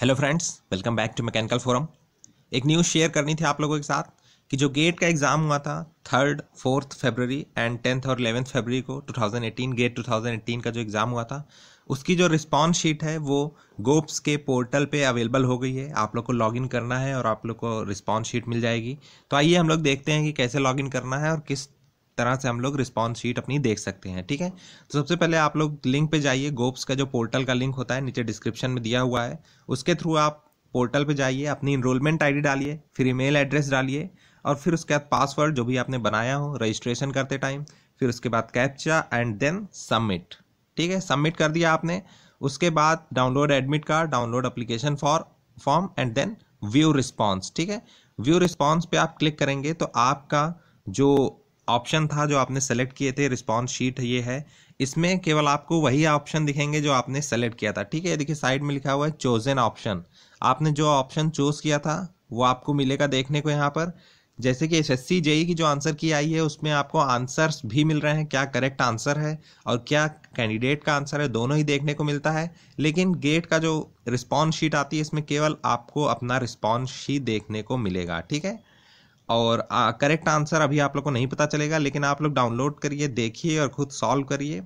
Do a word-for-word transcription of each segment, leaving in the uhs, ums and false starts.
Hello friends, welcome back to mechanical forum. एक news share करनी थी आप लोगों के साथ कि जो गेट का एग्ज़ाम हुआ था थर्ड फोर्थ फरवरी एंड टेंथ और इलेवेंथ फरवरी को twenty eighteen GATE twenty eighteen का जो एग्ज़ाम हुआ था उसकी जो रिस्पॉन्स शीट है वो गोप्स के पोर्टल पे अवेलेबल हो गई है। आप लोग को लॉगिन करना है और आप लोग को रिस्पॉन्स शीट मिल जाएगी। तो आइए हम लोग देखते हैं कि कैसे लॉगिन करना है और किस तरह से हम लोग रिस्पॉन्स शीट अपनी देख सकते हैं। ठीक है, तो सबसे पहले आप लोग लिंक पे जाइए। गोप्स का जो पोर्टल का लिंक होता है नीचे डिस्क्रिप्शन में दिया हुआ है, उसके थ्रू आप पोर्टल पे जाइए, अपनी इनरोलमेंट आईडी डालिए, फिर ईमेल एड्रेस डालिए और फिर उसके बाद पासवर्ड जो भी आपने बनाया हो रजिस्ट्रेशन करते टाइम, फिर उसके बाद कैप्चा एंड देन सबमिट। ठीक है, सबमिट कर दिया आपने। उसके बाद download admit card, download application for form and then view response. ठीक है, व्यू रिस्पॉन्स पे आप क्लिक करेंगे तो आपका जो ऑप्शन था जो आपने सेलेक्ट किए थे रिस्पॉन्स शीट ये है, इसमें केवल आपको वही ऑप्शन दिखेंगे जो आपने सेलेक्ट किया था। ठीक है, देखिए साइड में लिखा हुआ है चोजन ऑप्शन। आपने जो ऑप्शन चूज किया था वो आपको मिलेगा देखने को यहाँ पर। जैसे कि एस एस सी जे ई की जो आंसर की आई है उसमें आपको आंसर्स भी मिल रहे हैं, क्या करेक्ट आंसर है और क्या कैंडिडेट का आंसर है, दोनों ही देखने को मिलता है। लेकिन गेट का जो रिस्पॉन्स शीट आती है इसमें केवल आपको अपना रिस्पॉन्स ही देखने को मिलेगा। ठीक है, और करेक्ट आंसर अभी आप लोग को नहीं पता चलेगा, लेकिन आप लोग डाउनलोड करिए, देखिए और खुद सॉल्व करिए।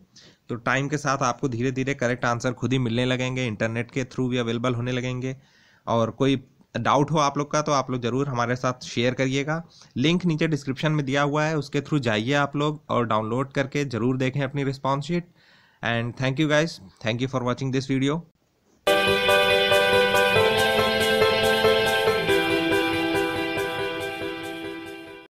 तो टाइम के साथ आपको धीरे धीरे करेक्ट आंसर खुद ही मिलने लगेंगे, इंटरनेट के थ्रू भी अवेलेबल होने लगेंगे। और कोई डाउट हो आप लोग का तो आप लोग ज़रूर हमारे साथ शेयर करिएगा। लिंक नीचे डिस्क्रिप्शन में दिया हुआ है, उसके थ्रू जाइए आप लोग और डाउनलोड करके ज़रूर देखें अपनी response sheet. And thank you guys, thank you for watching this video.